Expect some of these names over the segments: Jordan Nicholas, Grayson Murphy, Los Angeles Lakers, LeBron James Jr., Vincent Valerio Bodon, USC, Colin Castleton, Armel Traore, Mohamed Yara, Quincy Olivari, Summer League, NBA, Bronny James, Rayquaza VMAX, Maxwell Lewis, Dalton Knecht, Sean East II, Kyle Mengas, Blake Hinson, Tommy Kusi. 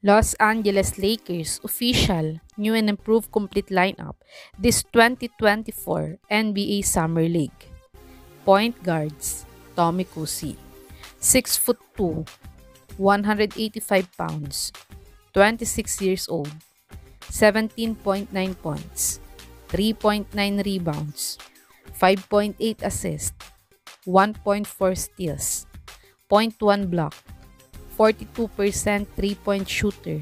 Los Angeles Lakers official new and improved complete lineup this 2024 NBA Summer League. Point guards: Tommy Kusi, 6'2", 185 pounds, 26 years old, 17.9 points, 3.9 rebounds, 5.8 assists, 1.4 steals, 0.1 block, 42% three-point shooter,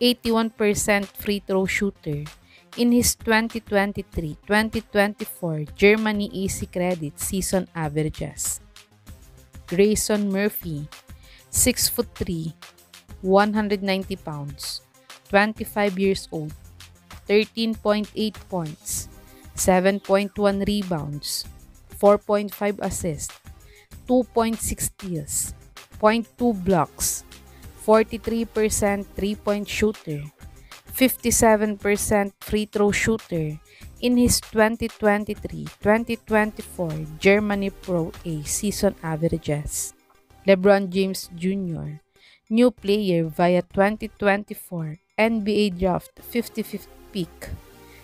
81% free throw shooter. In his 2023-2024 Germany AC Credit season averages. Grayson Murphy, 6'3", 190 pounds, 25 years old, 13.8 points, 7.1 rebounds, 4.5 assists, 2.6 steals, 0.2 blocks, 43% three-point shooter, 57% free throw shooter. In his 2023-2024 Germany Pro A season averages. LeBron James Jr., new player via 2024 NBA Draft 55th pick,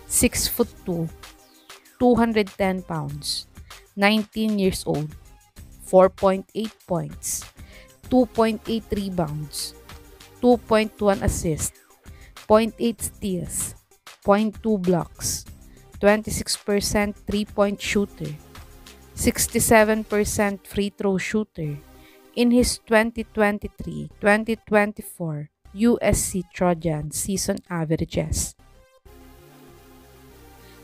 6'2", 210 pounds, 19 years old, 4.8 points, 2.8 rebounds, 2.1 assists, 0.8 steals, 0.2 blocks, 26% three-point shooter, 67% free throw shooter. In his 2023-2024 USC Trojan season averages.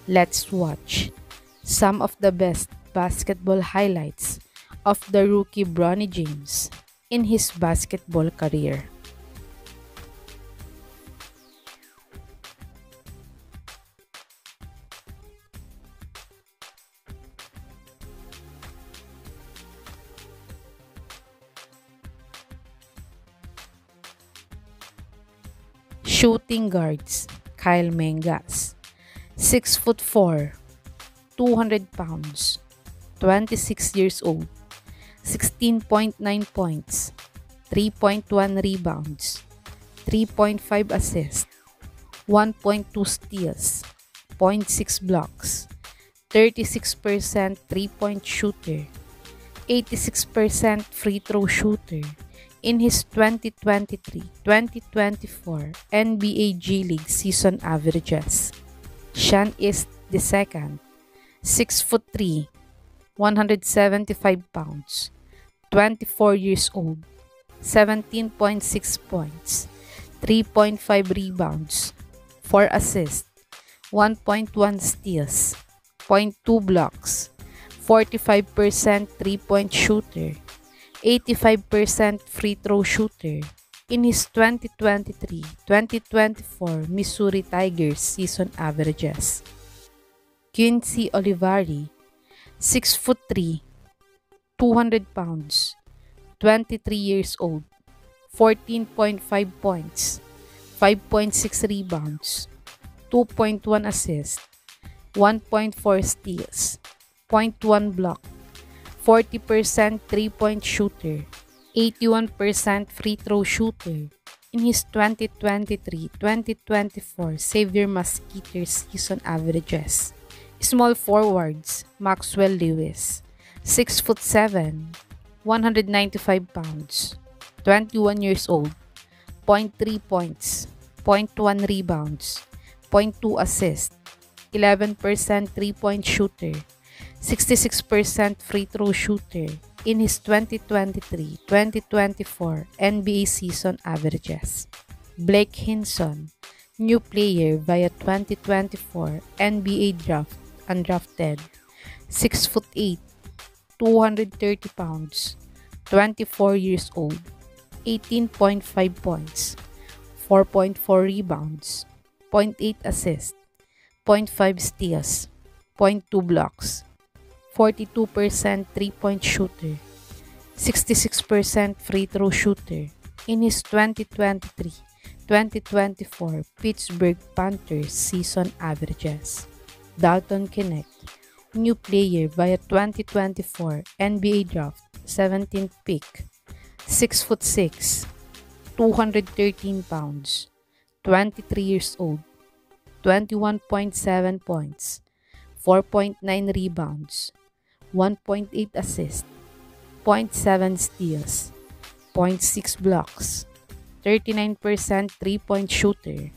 Let's watch some of the best basketball highlights of the rookie Bronny James in his basketball career. Shooting guards: Kyle Mengas, 6'4", 200 pounds, 26 years old, 16.9 points, 3.1 rebounds, 3.5 assists, 1.2 steals, 0.6 blocks, 36% three-point shooter, 86% free throw shooter. In his 2023-2024 NBA G League season averages. Sean East II, 6'3", 175 pounds, 24 years old, 17.6 points, 3.5 rebounds, 4 assists, 1.1 steals, 0.2 blocks, 45% three-point shooter, 85% free throw shooter. In his 2023-2024 Missouri Tigers season averages. Quincy Olivari, 6'3", 200 pounds, 23 years old, 14.5 points, 5.6 rebounds, 2.1 assists, 1.4 steals, 0.1 block, 40% three-point shooter, 81% free throw shooter. In his 2023-2024 Xavier Musketeers season averages. Small forwards: Maxwell Lewis, 6'7", 195 pounds, 21 years old, 0.3 points, 0.1 rebounds, 0.2 assists, 11% three-point shooter, 66% free throw shooter. In his 2023-2024 NBA season averages. Blake Hinson, new player via 2024 NBA Draft undrafted, 6'8", 230 pounds, 24 years old, 18.5 points, 4.4 rebounds, 0.8 assists, 0.5 steals, 0.2 blocks, 42% three-point shooter, 66% free throw shooter. In his 2023-2024 Pittsburgh Panthers season averages. Dalton Knecht, new player via 2024 NBA Draft 17th pick, 6'6", 213 pounds, 23 years old, 21.7 points, 4.9 rebounds, 1.8 assists, 0.7 steals, 0.6 blocks, 39% three-point shooter,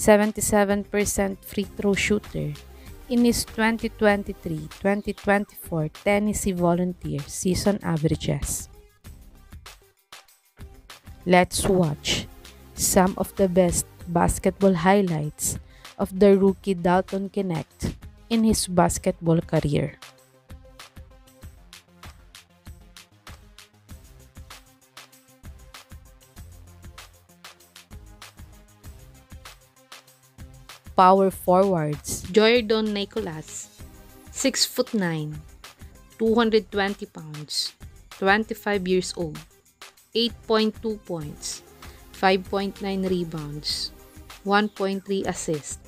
77% free throw shooter. In his 2023-2024 Tennessee Volunteer season averages. Let's watch some of the best basketball highlights of the rookie Dalton Knecht in his basketball career. Power forwards: Jordan Nicholas, 6'9", 220 pounds, 25 years old, 8.2 points, 5.9 rebounds, 1.3 assists,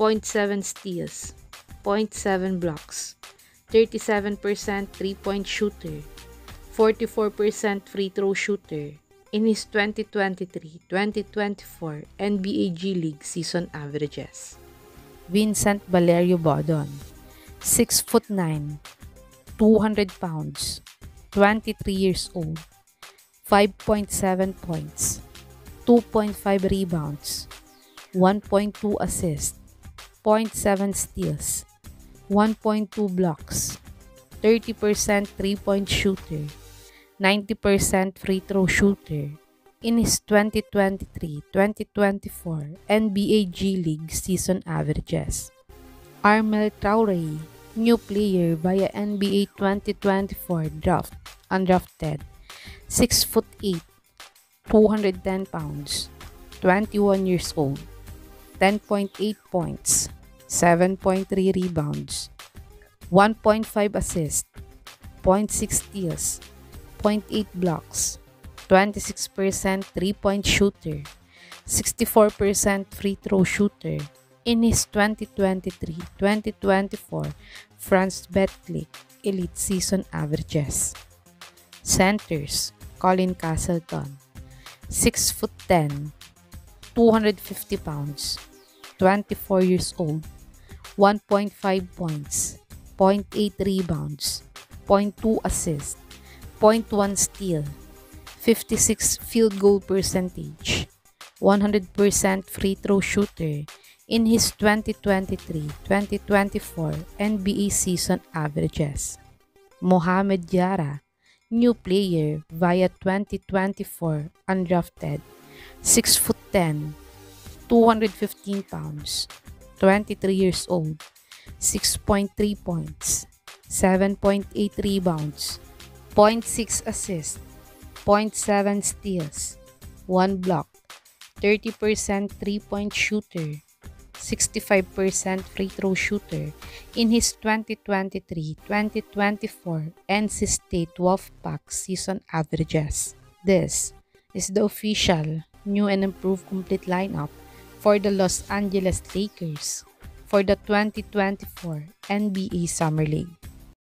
0.7 steals, 0.7 blocks, 37% three-point shooter, 44% free throw shooter. In his 2023-2024 NBA G League season averages. Vincent Valerio Bodon, 6'9", 200 pounds, 23 years old, 5.7 points, 2.5 rebounds, 1.2 assists, 0.7 steals, 1.2 blocks, 30% three-point shooter, 90% free throw shooter. In his 2023-2024 NBA G League season averages. Armel Traore, new player via NBA 2024 draft, undrafted, 6'8", 210 pounds, 21 years old, 10.8 points, 7.3 rebounds, 1.5 assists, 0.6 steals, 0.8 blocks, 26% three-point shooter, 64% free throw shooter. In his 2023-2024 France Bet League elite season averages. Centers: Colin Castleton, 6'10", 250 pounds, 24 years old, 1.5 points, 0.8 rebounds, 0.2 assists, 0.1 steal, 56% field goal percentage, 100% free throw shooter. In his 2023-2024 NBA season averages. Mohamed Yara, new player via 2024 undrafted, 6'10", 215 pounds, 23 years old, 6.3 points, 7.8 rebounds, 0.6 assists, 0.7 steals, 1 block, 30% three-point shooter, 65% free throw shooter. In his 2023-2024 NC State Wolfpack season averages. This is the official new and improved complete lineup for the Los Angeles Lakers for the 2024 NBA Summer League.